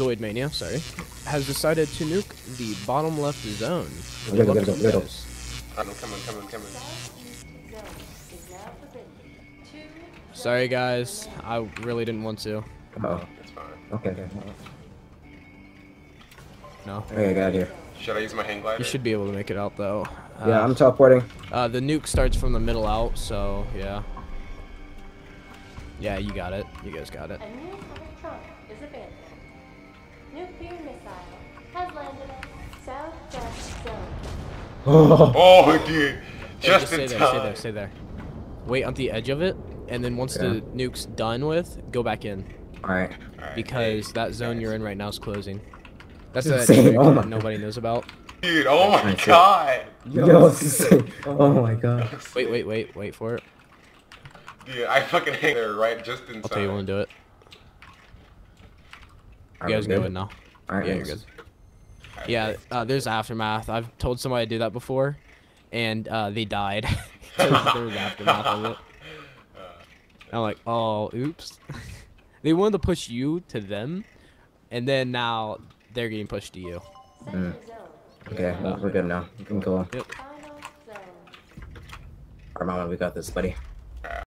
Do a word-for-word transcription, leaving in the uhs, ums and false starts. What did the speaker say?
Zoidmania, sorry, has decided to nuke the bottom left zone. Go, go, go, go, go, go. I'm coming, coming, coming. Sorry, guys. I really didn't want to. Uh-oh. That's fine. Okay, okay. No. Okay, I got it here. Should I use my hang glider? You should be able to make it out, though. Yeah, uh, I'm teleporting. Uh, the nuke starts from the middle out, so, yeah. Yeah, you got it. You guys got it. Oh, oh dude. Just, just in stay time. there, stay there, stay there. Wait on the edge of it, and then once yeah. the nuke's done with, go back in. Alright. All right, because hey, that zone guys. you're in right now is closing. That's a trick oh that nobody knows about. Dude, oh my That's god! Yo, Yo, insane. Oh my god. Wait, wait, wait, wait for it. Dude, I fucking hang there right just inside. Okay, you wanna do it. Are you guys go in now. Alright, yeah, nice. You're good. Right, yeah, uh, there's Aftermath. I've told somebody to do that before, and uh, they died. There was Aftermath of it. And I'm like, oh, oops. They wanted to push you to them, and then now they're getting pushed to you. Mm. Okay, well, we're good now. We can go on. Yep. Alright, Mama, we got this, buddy.